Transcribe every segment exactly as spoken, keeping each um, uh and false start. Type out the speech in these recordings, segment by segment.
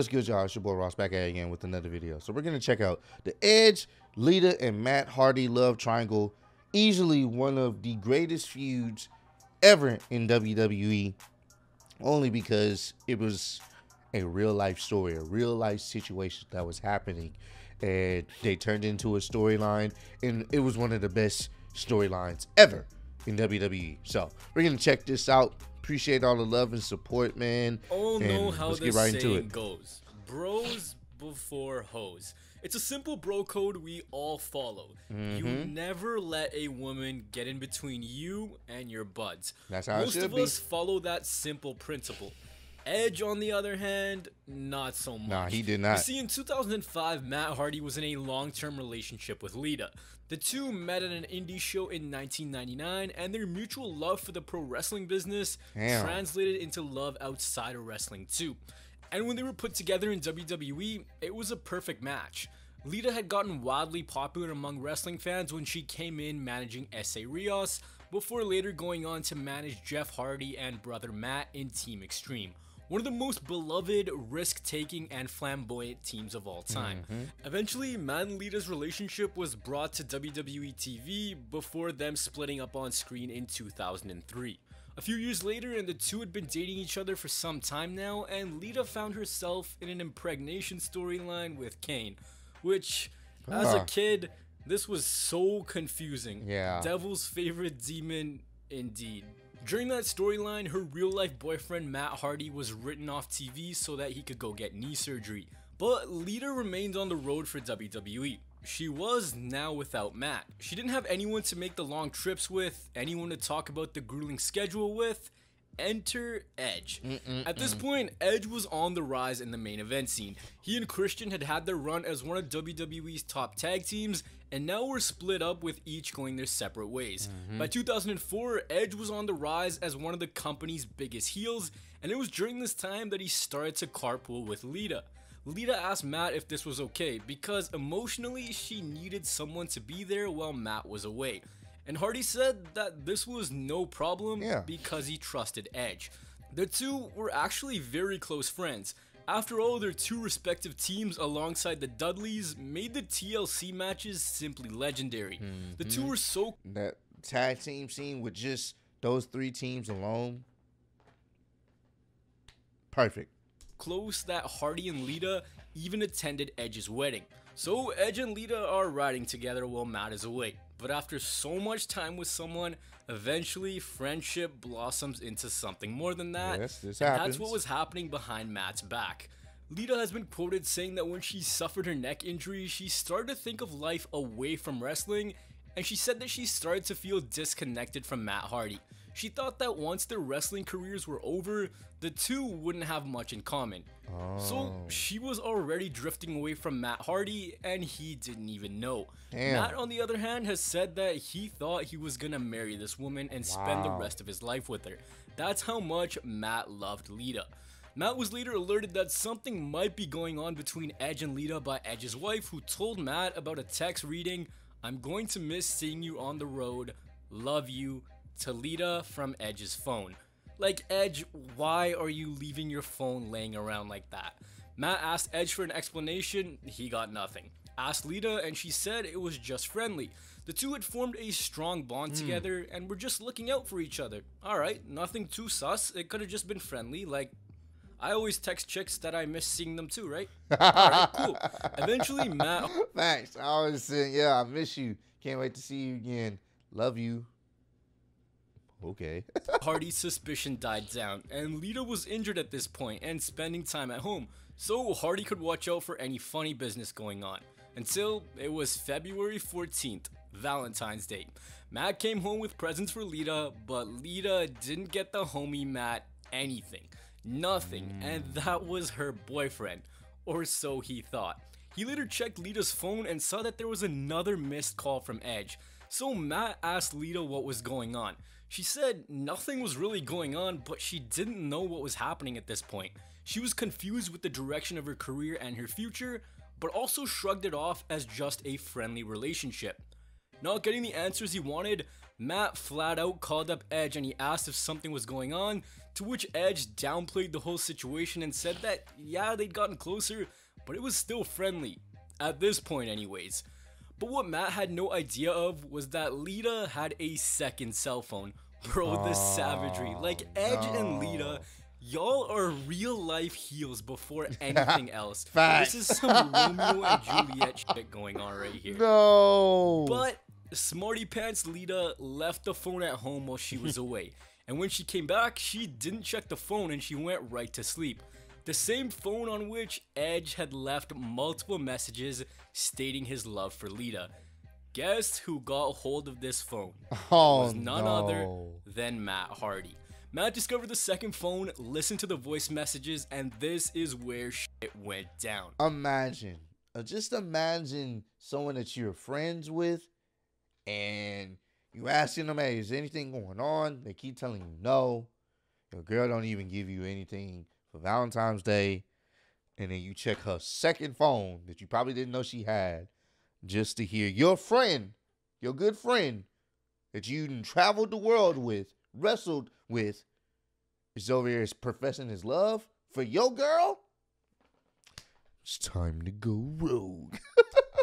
what's good, y'all? It's your boy Ross back at it again with another video. So we're going to check out the Edge, Lita, and Matt Hardy love triangle. Easily one of the greatest feuds ever in W W E. Only because it was a real life story, a real life situation that was happening. And they turned into a storyline. And it was one of the best storylines ever in W W E. So we're going to check this out. Appreciate all the love and support, man. All know and how this right saying it. goes. Bros before hoes. It's a simple bro code we all follow. Mm-hmm. You never let a woman get in between you and your buds. That's how Most it should be. Most of us follow that simple principle. Edge, on the other hand, not so much. Nah, he did not. You see, in two thousand five, Matt Hardy was in a long-term relationship with Lita. The two met at an indie show in nineteen ninety-nine, and their mutual love for the pro wrestling business Damn. translated into love outside of wrestling, too. And when they were put together in W W E, it was a perfect match. Lita had gotten wildly popular among wrestling fans when she came in managing S A Rios, before later going on to manage Jeff Hardy and brother Matt in Team Extreme. One of the most beloved, risk-taking, and flamboyant teams of all time. Mm-hmm. Eventually, Matt and Lita's relationship was brought to W W E T V before them splitting up on screen in two thousand three. A few years later, and the two had been dating each other for some time now, and Lita found herself in an impregnation storyline with Kane, which, oh. as a kid, this was so confusing. Yeah. Devil's favorite demon, indeed. During that storyline, her real-life boyfriend Matt Hardy was written off T V so that he could go get knee surgery. But Lita remained on the road for W W E. She was now without Matt. She didn't have anyone to make the long trips with, anyone to talk about the grueling schedule with. Enter Edge. Mm-mm-mm. At this point, Edge was on the rise in the main event scene. He and Christian had had their run as one of W W E's top tag teams, and now were split up with each going their separate ways. Mm-hmm. By two thousand four, Edge was on the rise as one of the company's biggest heels, and it was during this time that he started to carpool with Lita. Lita asked Matt if this was okay, because emotionally she needed someone to be there while Matt was away. And Hardy said that this was no problem yeah. because he trusted Edge. The two were actually very close friends. After all, their two respective teams alongside the Dudleys made the T L C matches simply legendary. Mm-hmm. The two were so... That tag team scene with just those three teams alone. Perfect. Close that Hardy and Lita even attended Edge's wedding. So Edge and Lita are riding together while Matt is away. But after so much time with someone, eventually friendship blossoms into something more than that. Yes, this and happens. That's what was happening behind Matt's back. Lita has been quoted saying that when she suffered her neck injury, she started to think of life away from wrestling, and she said that she started to feel disconnected from Matt Hardy. She thought that once their wrestling careers were over, the two wouldn't have much in common. Oh. So she was already drifting away from Matt Hardy, and he didn't even know. Damn. Matt, on the other hand, has said that he thought he was gonna marry this woman and wow. spend the rest of his life with her. That's how much Matt loved Lita. Matt was later alerted that something might be going on between Edge and Lita by Edge's wife, who told Matt about a text reading, "I'm going to miss seeing you on the road. Love you," to Lita from Edge's phone. Like, Edge, why are you leaving your phone laying around like that? Matt asked Edge for an explanation. He got nothing. Asked Lita, and she said it was just friendly. The two had formed a strong bond mm. together and were just looking out for each other. Alright, nothing too sus. It could have just been friendly. Like, I always text chicks that I miss seeing them too, right? Alright, cool. Eventually, Matt... Thanks. I always said, yeah, I miss you. Can't wait to see you again. Love you. Okay. Hardy's suspicion died down, and Lita was injured at this point and spending time at home, so Hardy could watch out for any funny business going on. Until it was February fourteenth, Valentine's Day. Matt came home with presents for Lita, but Lita didn't get the homie Matt anything. Nothing, mm. and that was her boyfriend. Or so he thought. He later checked Lita's phone and saw that there was another missed call from Edge. So Matt asked Lita what was going on. She said nothing was really going on, but she didn't know what was happening at this point. She was confused with the direction of her career and her future, but also shrugged it off as just a friendly relationship. Not getting the answers he wanted, Matt flat out called up Edge and he asked if something was going on, to which Edge downplayed the whole situation and said that yeah, they'd gotten closer, but it was still friendly. At this point anyways. But what Matt had no idea of was that Lita had a second cell phone. Bro, this savagery. Like, Edge no. and Lita, y'all are real life heels before anything else. This is some Romeo and Juliet shit going on right here. No. But Smarty Pants Lita left the phone at home while she was away. And when she came back, she didn't check the phone and she went right to sleep. The same phone on which Edge had left multiple messages stating his love for Lita. Guess who got hold of this phone? Oh, it was none no. other than Matt Hardy. Matt discovered the second phone, listened to the voice messages, and this is where shit went down. Imagine, just imagine someone that you're friends with, and you asking them, hey, is anything going on? They keep telling you no. Your girl don't even give you anything for Valentine's Day. And then you check her second phone that you probably didn't know she had, just to hear your friend, your good friend, that you traveled the world with, wrestled with, is over here professing his love for your girl? It's time to go rogue.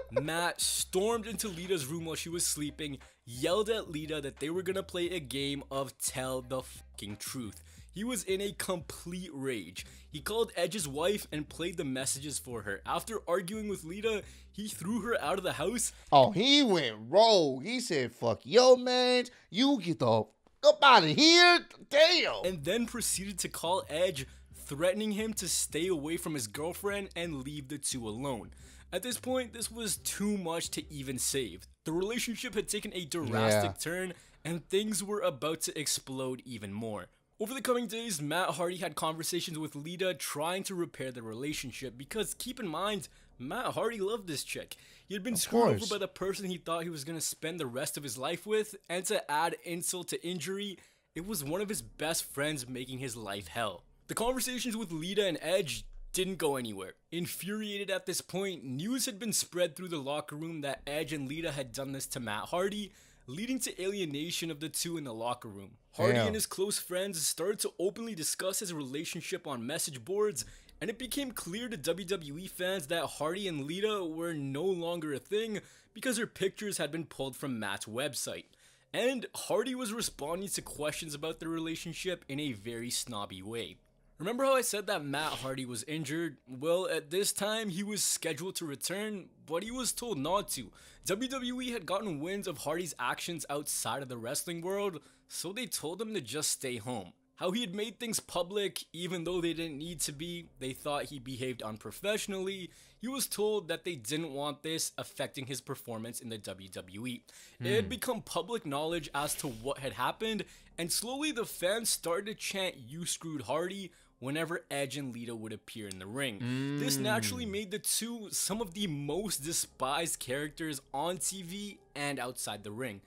Matt stormed into Lita's room while she was sleeping, yelled at Lita that they were gonna play a game of tell the fucking truth. He was in a complete rage. He called Edge's wife and played the messages for her. After arguing with Lita, he threw her out of the house. Oh, he went rogue. He said, fuck your man. You get the fuck up out of here. Damn. And then proceeded to call Edge, threatening him to stay away from his girlfriend and leave the two alone. At this point, this was too much to even save. The relationship had taken a drastic yeah. turn and things were about to explode even more. Over the coming days, Matt Hardy had conversations with Lita trying to repair their relationship because, keep in mind, Matt Hardy loved this chick. He had been of screwed course. over by the person he thought he was going to spend the rest of his life with, and to add insult to injury, it was one of his best friends making his life hell. The conversations with Lita and Edge didn't go anywhere. Infuriated at this point, news had been spread through the locker room that Edge and Lita had done this to Matt Hardy, leading to alienation of the two in the locker room. Hardy Damn. and his close friends started to openly discuss his relationship on message boards, and it became clear to W W E fans that Hardy and Lita were no longer a thing because her pictures had been pulled from Matt's website. And Hardy was responding to questions about their relationship in a very snobby way. Remember how I said that Matt Hardy was injured? Well, at this time, he was scheduled to return, but he was told not to. W W E had gotten wind of Hardy's actions outside of the wrestling world, so they told him to just stay home. How he had made things public, even though they didn't need to be, they thought he behaved unprofessionally. He was told that they didn't want this affecting his performance in the W W E. Mm. It had become public knowledge as to what had happened, and slowly the fans started to chant, "You screwed Hardy," whenever Edge and Lita would appear in the ring. Mm. This naturally made the two some of the most despised characters on T V and outside the ring.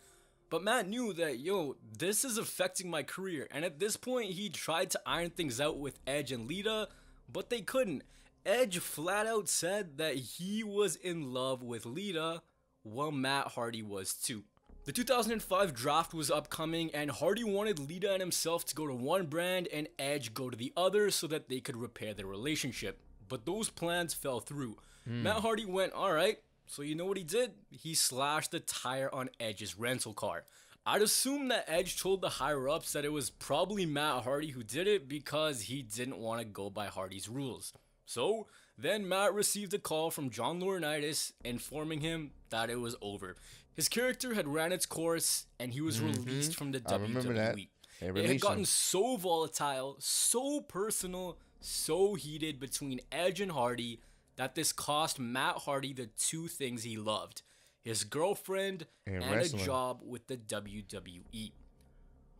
But Matt knew that, yo, this is affecting my career, and at this point he tried to iron things out with Edge and Lita, but they couldn't. Edge flat out said that he was in love with Lita, while Matt Hardy was too. The two thousand five draft was upcoming, and Hardy wanted Lita and himself to go to one brand and Edge go to the other so that they could repair their relationship. But those plans fell through. Mm. Matt Hardy went, alright, so you know what he did? He slashed the tire on Edge's rental car. I'd assume that Edge told the higher-ups that it was probably Matt Hardy who did it because he didn't want to go by Hardy's rules. So then Matt received a call from John Laurinaitis informing him that it was over. His character had ran its course, and he was mm-hmm. released from the I W W E. It had gotten him. so volatile, so personal, so heated between Edge and Hardy that this cost Matt Hardy the two things he loved, his girlfriend and, and a job with the W W E.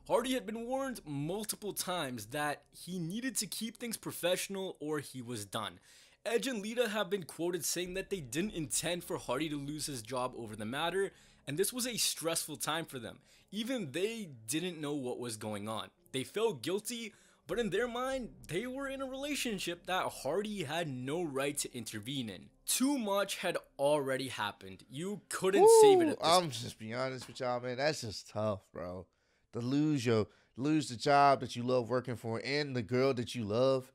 Hardy had been warned multiple times that he needed to keep things professional or he was done. Edge and Lita have been quoted saying that they didn't intend for Hardy to lose his job over the matter, and this was a stressful time for them. Even they didn't know what was going on. They felt guilty, but in their mind, they were in a relationship that Hardy had no right to intervene in. Too much had already happened. You couldn't Ooh, save it at this I'm point. Just being honest with y'all, man. That's just tough, bro. To lose your, lose the job that you love working for and the girl that you love.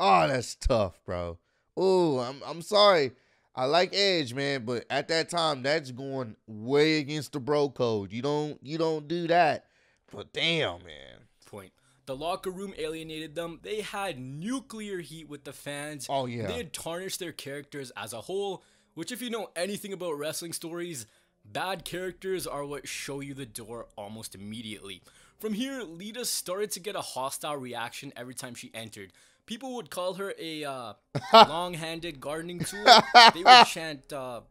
Oh, that's tough, bro. Oh, I'm, I'm sorry. I like Edge, man, but at that time, that's going way against the bro code. You don't, you don't do that. But damn, man. Point. The locker room alienated them. They had nuclear heat with the fans. Oh, yeah. They had tarnished their characters as a whole, which if you know anything about wrestling stories, bad characters are what show you the door almost immediately. From here, Lita started to get a hostile reaction every time she entered. People would call her a uh, long-handed gardening tool. They would chant uh,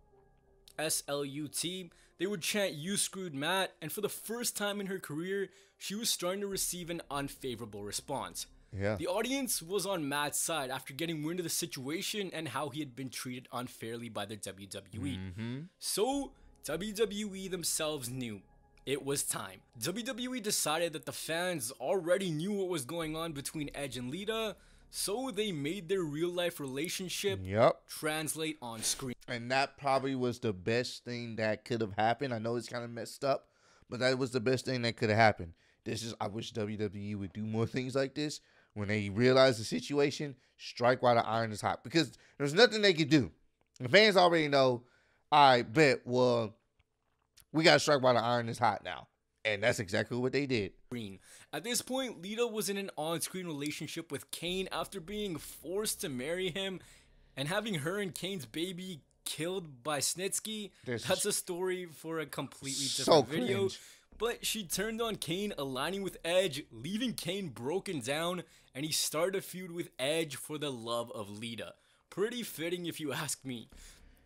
S L U T. They would chant, "You screwed Matt," and for the first time in her career, she was starting to receive an unfavorable response. Yeah. The audience was on Matt's side after getting wind of the situation and how he had been treated unfairly by the W W E. Mm-hmm. So, W W E themselves knew it was time. W W E decided that the fans already knew what was going on between Edge and Lita, so they made their real-life relationship yep. translate on screen. And that probably was the best thing that could have happened. I know it's kind of messed up, but that was the best thing that could have happened. This is, I wish W W E would do more things like this. When they realize the situation, strike while the iron is hot. Because there's nothing they could do. The fans already know, I bet, well, we got to strike while the iron is hot now. And that's exactly what they did. At this point, Lita was in an on-screen relationship with Kane after being forced to marry him and having her and Kane's baby killed by Snitsky. This That's a story for a completely different so video. Cringe. But she turned on Kane, aligning with Edge, leaving Kane broken down, and he started a feud with Edge for the love of Lita. Pretty fitting if you ask me.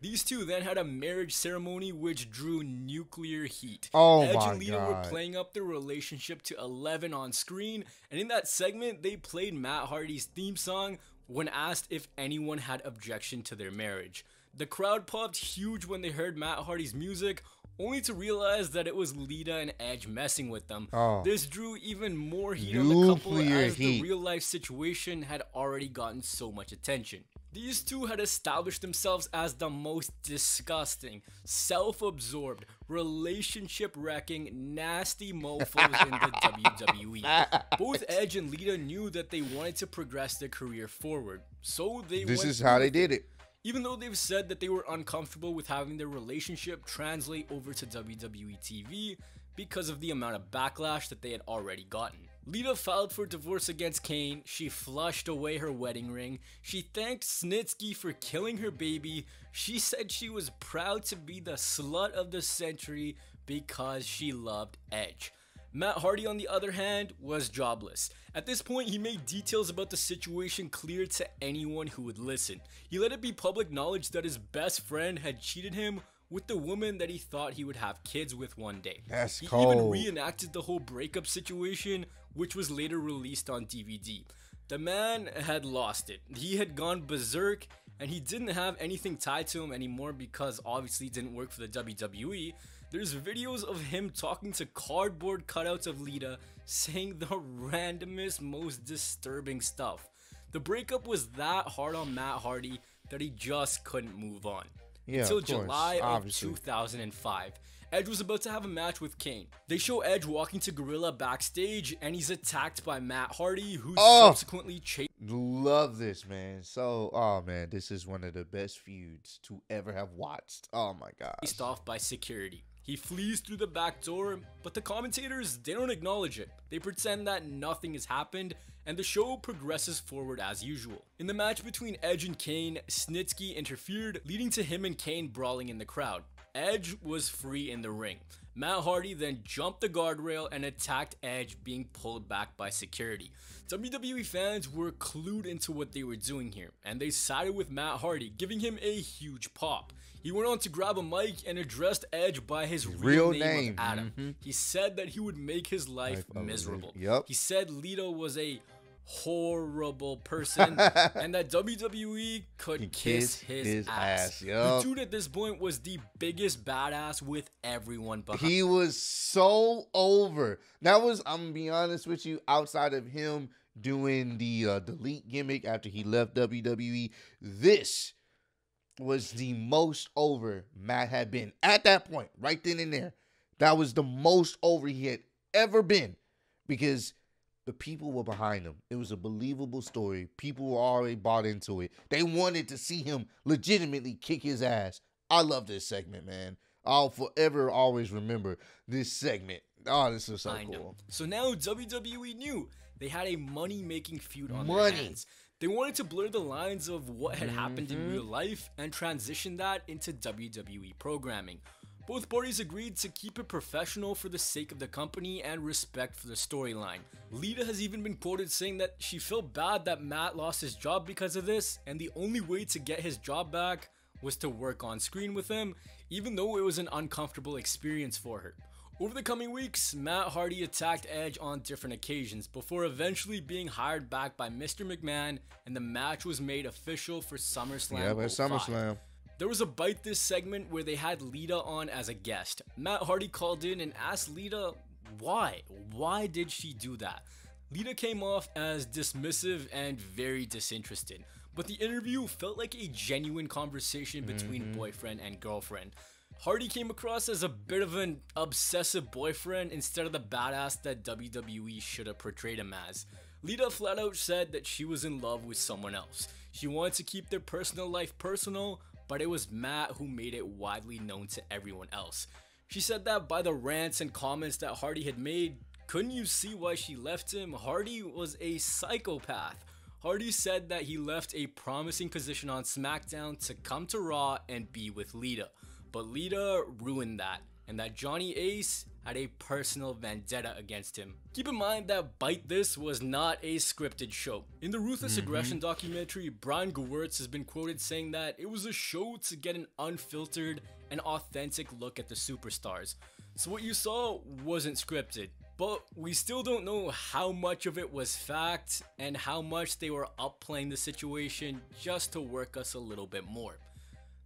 These two then had a marriage ceremony which drew nuclear heat. Oh Edge my and Lita God. were playing up their relationship to eleven on screen, and in that segment, they played Matt Hardy's theme song when asked if anyone had objection to their marriage. The crowd popped huge when they heard Matt Hardy's music, only to realize that it was Lita and Edge messing with them. Oh. This drew even more heat nuclear on the couple as heat. the real-life situation had already gotten so much attention. These two had established themselves as the most disgusting, self-absorbed, relationship-wrecking, nasty mofos in the W W E. Both Edge and Lita knew that they wanted to progress their career forward, so they This went is how they did it. Even though they've said that they were uncomfortable with having their relationship translate over to W W E T V because of the amount of backlash that they had already gotten. Lita filed for divorce against Kane, she flushed away her wedding ring, she thanked Snitsky for killing her baby, she said she was proud to be the slut of the century because she loved Edge. Matt Hardy, on the other hand, was jobless. At this point, he made details about the situation clear to anyone who would listen. He let it be public knowledge that his best friend had cheated him with the woman that he thought he would have kids with one day. That's he cold. even reenacted the whole breakup situation, which was later released on D V D. The man had lost it. He had gone berserk, and he didn't have anything tied to him anymore because obviously it didn't work for the W W E. There's videos of him talking to cardboard cutouts of Lita, saying the randomest, most disturbing stuff. The breakup was that hard on Matt Hardy that he just couldn't move on. Yeah, Until of course, July obviously. of two thousand five, Edge was about to have a match with Kane. They show Edge walking to Gorilla backstage, and he's attacked by Matt Hardy, who oh, subsequently chased. Love this, man. So, oh man, this is one of the best feuds to ever have watched. Oh my God. Chased off by security. He flees through the back door, but the commentators, they don't acknowledge it. They pretend that nothing has happened, and the show progresses forward as usual. In the match between Edge and Kane, Snitsky interfered, leading to him and Kane brawling in the crowd. Edge was free in the ring. Matt Hardy then jumped the guardrail and attacked Edge, being pulled back by security. W W E fans were clued into what they were doing here, and they sided with Matt Hardy, giving him a huge pop. He went on to grab a mic and addressed Edge by his real, real name, name of Adam. Mm-hmm. He said that he would make his life miserable. Yep. He said Lita was a horrible person and that W W E could he kiss, kiss his, his ass. ass yep. The dude at this point was the biggest badass with everyone behind. He was so over. That was, I'm gonna be honest with you, outside of him doing the uh, delete gimmick after he left W W E. This was the most over Matt had been at that point, right then and there. That was the most over he had ever been because the people were behind him. It was a believable story. People were already bought into it. They wanted to see him legitimately kick his ass. I love this segment, man. I'll forever always remember this segment. Oh, this is so I cool. Know. So now W W E knew they had a money-making feud on money. their hands. They wanted to blur the lines of what had mm-hmm. happened in real life and transition that into W W E programming. Both parties agreed to keep it professional for the sake of the company and respect for the storyline. Lita has even been quoted saying that she felt bad that Matt lost his job because of this, and the only way to get his job back was to work on screen with him, even though it was an uncomfortable experience for her. Over the coming weeks, Matt Hardy attacked Edge on different occasions before eventually being hired back by Mister McMahon, and the match was made official for SummerSlam. Yeah, but SummerSlam. There was a bite this segment where they had Lita on as a guest. Matt Hardy called in and asked Lita why. Why did she do that? Lita came off as dismissive and very disinterested, but the interview felt like a genuine conversation between mm-hmm. boyfriend and girlfriend. Hardy came across as a bit of an obsessive boyfriend instead of the badass that W W E should have portrayed him as. Lita flat out said that she was in love with someone else. She wanted to keep their personal life personal, but it was Matt who made it widely known to everyone else. She said that by the rants and comments that Hardy had made, couldn't you see why she left him? Hardy was a psychopath. Hardy said that he left a promising position on SmackDown to come to Raw and be with Lita, but Lita ruined that, and that Johnny Ace had a personal vendetta against him. Keep in mind that Bite This was not a scripted show. In the Ruthless mm-hmm. Aggression documentary, Brian Gewirtz has been quoted saying that it was a show to get an unfiltered and authentic look at the superstars. So what you saw wasn't scripted, but we still don't know how much of it was fact and how much they were upplaying the situation just to work us a little bit more.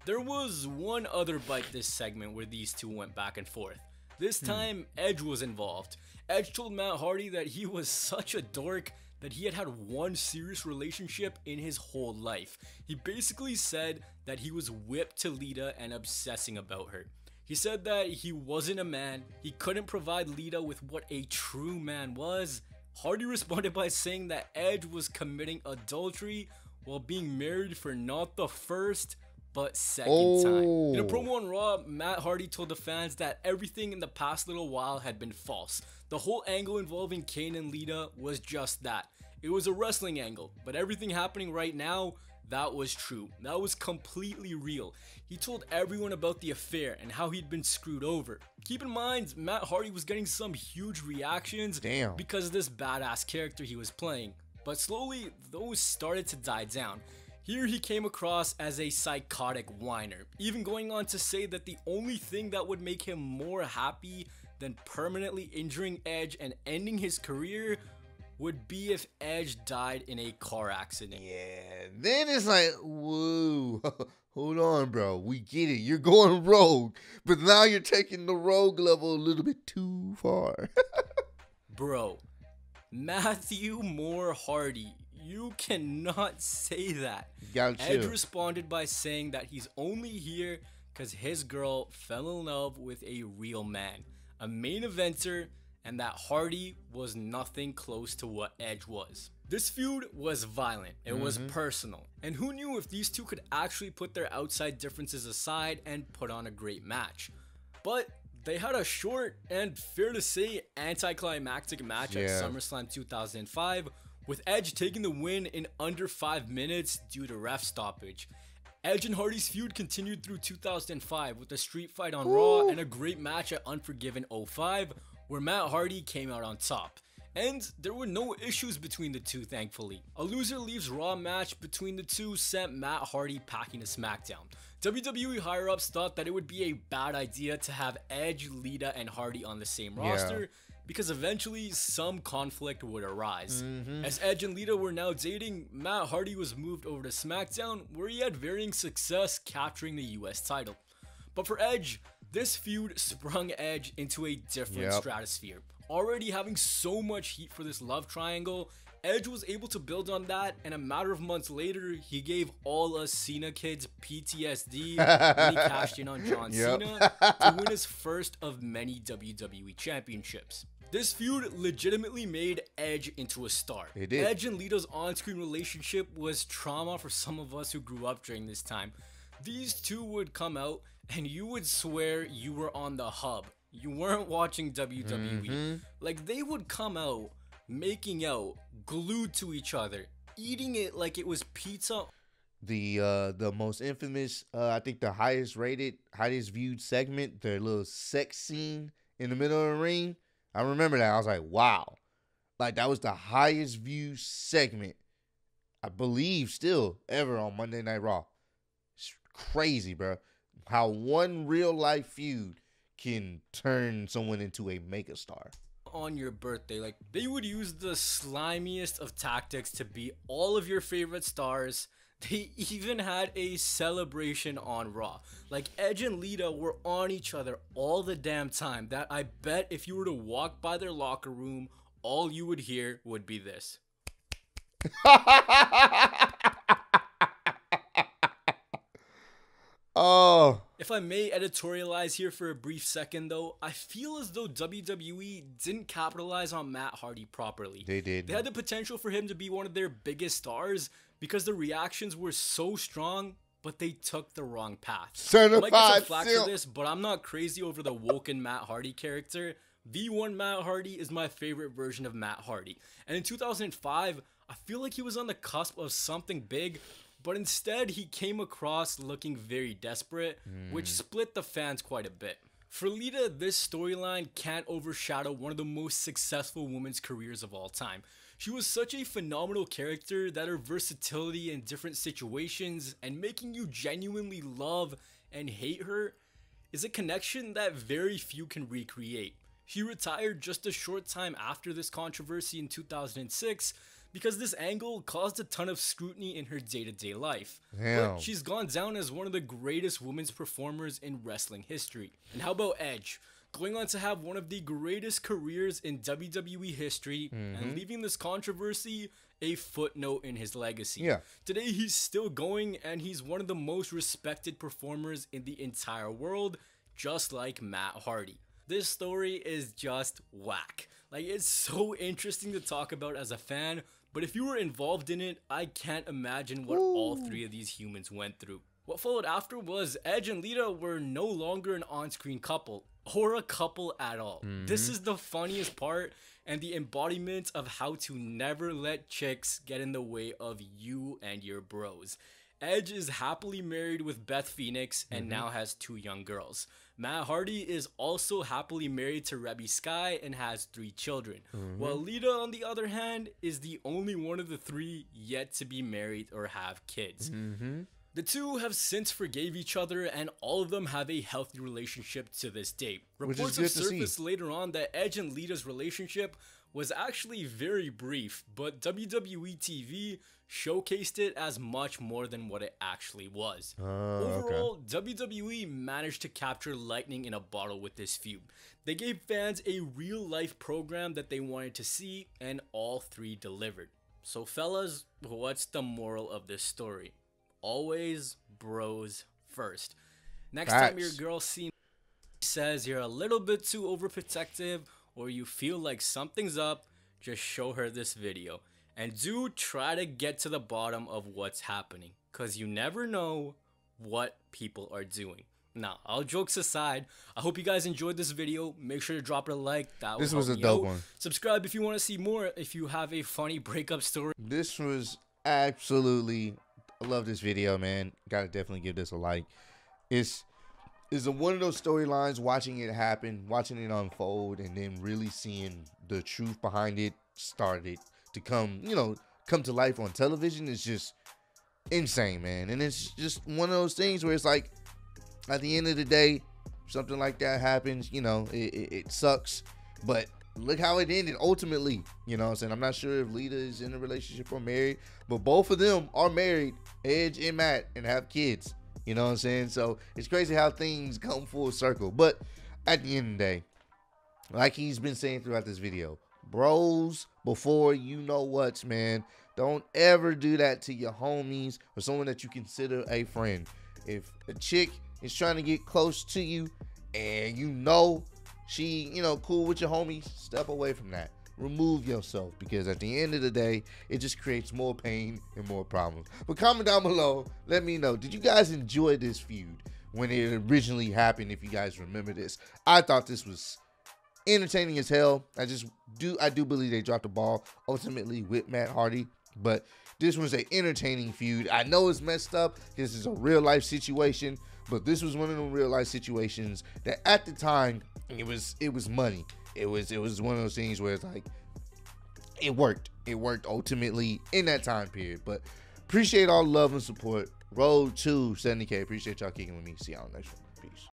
There was one other bite this segment where these two went back and forth. This time, Edge was involved. Edge told Matt Hardy that he was such a dork that he had had one serious relationship in his whole life. He basically said that he was whipped to Lita and obsessing about her. He said that he wasn't a man, he couldn't provide Lita with what a true man was. Hardy responded by saying that Edge was committing adultery while being married for not the first, but second oh. time. In a promo on Raw, Matt Hardy told the fans that everything in the past little while had been false. The whole angle involving Kane and Lita was just that. It was a wrestling angle, but everything happening right now, that was true. That was completely real. He told everyone about the affair and how he'd been screwed over. Keep in mind, Matt Hardy was getting some huge reactions Damn. because of this badass character he was playing, but slowly, those started to die down. Here he came across as a psychotic whiner, even going on to say that the only thing that would make him more happy than permanently injuring Edge and ending his career would be if Edge died in a car accident. Yeah, then it's like, whoa, hold on, bro, we get it, you're going rogue, but now you're taking the rogue level a little bit too far. Bro, Matthew Moore Hardy, you cannot say that. Edge responded by saying that he's only here because his girl fell in love with a real man, a main eventer, and that Hardy was nothing close to what Edge was. This feud was violent, it mm-hmm. was personal, and who knew if these two could actually put their outside differences aside and put on a great match. But they had a short and, fair to say, anticlimactic match yeah. at SummerSlam two thousand five, with Edge taking the win in under five minutes due to ref stoppage. Edge and Hardy's feud continued through two thousand five with a street fight on Ooh. Raw and a great match at Unforgiven oh five, where Matt Hardy came out on top. And there were no issues between the two, thankfully. A loser leaves Raw match between the two sent Matt Hardy packing to SmackDown. W W E higher-ups thought that it would be a bad idea to have Edge, Lita, and Hardy on the same yeah. roster, because eventually some conflict would arise. Mm-hmm. As Edge and Lita were now dating, Matt Hardy was moved over to SmackDown, where he had varying success capturing the U S title. But for Edge, this feud sprung Edge into a different yep. stratosphere. Already having so much heat for this love triangle, Edge was able to build on that, and a matter of months later, he gave all us Cena kids P T S D when he cashed in on John yep. Cena to win his first of many W W E championships. This feud legitimately made Edge into a star. It did. Edge and Lita's on-screen relationship was trauma for some of us who grew up during this time. These two would come out, and you would swear you were on the hub. You weren't watching W W E. Mm-hmm. Like, they would come out, making out, glued to each other, eating it like it was pizza. The uh, the most infamous, uh, I think the highest rated, highest viewed segment, their little sex scene in the middle of the ring. I remember that. I was like, wow. Like, that was the highest viewed segment, I believe, still, ever on Monday Night Raw. It's crazy, bro. How one real-life feud can turn someone into a mega star. On your birthday, like, they would use the slimiest of tactics to beat all of your favorite stars. They even had a celebration on Raw. Like, Edge and Lita were on each other all the damn time, that I bet if you were to walk by their locker room, all you would hear would be this. Oh. If I may editorialize here for a brief second, though, I feel as though W W E didn't capitalize on Matt Hardy properly. They did. They had the potential for him to be one of their biggest stars because the reactions were so strong, but they took the wrong path. Certified. I might get some flack for this, but I'm not crazy over the woken Matt Hardy character. V one Matt Hardy is my favorite version of Matt Hardy. And in two thousand five, I feel like he was on the cusp of something big, but instead, he came across looking very desperate, mm. which split the fans quite a bit. For Lita, this storyline can't overshadow one of the most successful women's careers of all time. She was such a phenomenal character that her versatility in different situations and making you genuinely love and hate her is a connection that very few can recreate. She retired just a short time after this controversy in two thousand six, because this angle caused a ton of scrutiny in her day-to-day life. Damn. But she's gone down as one of the greatest women's performers in wrestling history. And how about Edge? Going on to have one of the greatest careers in W W E history, mm-hmm. and leaving this controversy a footnote in his legacy. Yeah. Today, he's still going, and he's one of the most respected performers in the entire world, just like Matt Hardy. This story is just whack. Like, it's so interesting to talk about as a fan, but if you were involved in it, I can't imagine what Ooh. all three of these humans went through. What followed after was Edge and Lita were no longer an on-screen couple, or a couple at all. Mm-hmm. This is the funniest part, and the embodiment of how to never let chicks get in the way of you and your bros. Edge is happily married with Beth Phoenix and mm-hmm. now has two young girls. Matt Hardy is also happily married to Reby Sky and has three children. Mm-hmm. While Lita, on the other hand, is the only one of the three yet to be married or have kids. Mm-hmm. The two have since forgave each other, and all of them have a healthy relationship to this day. Reports have surfaced later on that Edge and Lita's relationship was actually very brief, but W W E T V showcased it as much more than what it actually was. Uh, Overall, okay. W W E managed to capture lightning in a bottle with this feud. They gave fans a real-life program that they wanted to see, and all three delivered. So fellas, what's the moral of this story? Always bros first. Next That's... time your girl Cena says you're a little bit too overprotective, or you feel like something's up, just show her this video. And do try to get to the bottom of what's happening, because you never know what people are doing. Now, all jokes aside, I hope you guys enjoyed this video. Make sure to drop it a like. That This was a dope one. Subscribe if you want to see more, if you have a funny breakup story. This was absolutely... I love this video, man. Gotta definitely give this a like. It's... Is one of those storylines, watching it happen, watching it unfold, and then really seeing the truth behind it started to come, you know, come to life on television is just insane, man. And it's just one of those things where it's like, at the end of the day, something like that happens, you know, it, it, it sucks, but look how it ended ultimately, you know what I'm saying? I'm not sure if Lita is in a relationship or married, but both of them are married, Edge and Matt, and have kids. You know what I'm saying? So it's crazy how things come full circle. But at the end of the day, like he's been saying throughout this video, bros before you know what's, man. Don't ever do that to your homies or someone that you consider a friend. If a chick is trying to get close to you and you know she, you know, cool with your homies, step away from that. Remove yourself, because at the end of the day, it just creates more pain and more problems. But comment down below, let me know, did you guys enjoy this feud when it originally happened? If you guys remember this, I thought this was entertaining as hell. I just do, I do believe they dropped the ball ultimately with Matt Hardy, but this was an entertaining feud. I know it's messed up. This is a real life situation, but this was one of the real life situations that at the time it was, it was money. It was, it was one of those things where it's like, it worked. It worked ultimately in that time period. But appreciate all love and support. Road to seventy K. Appreciate y'all kicking with me. See y'all next one. Peace.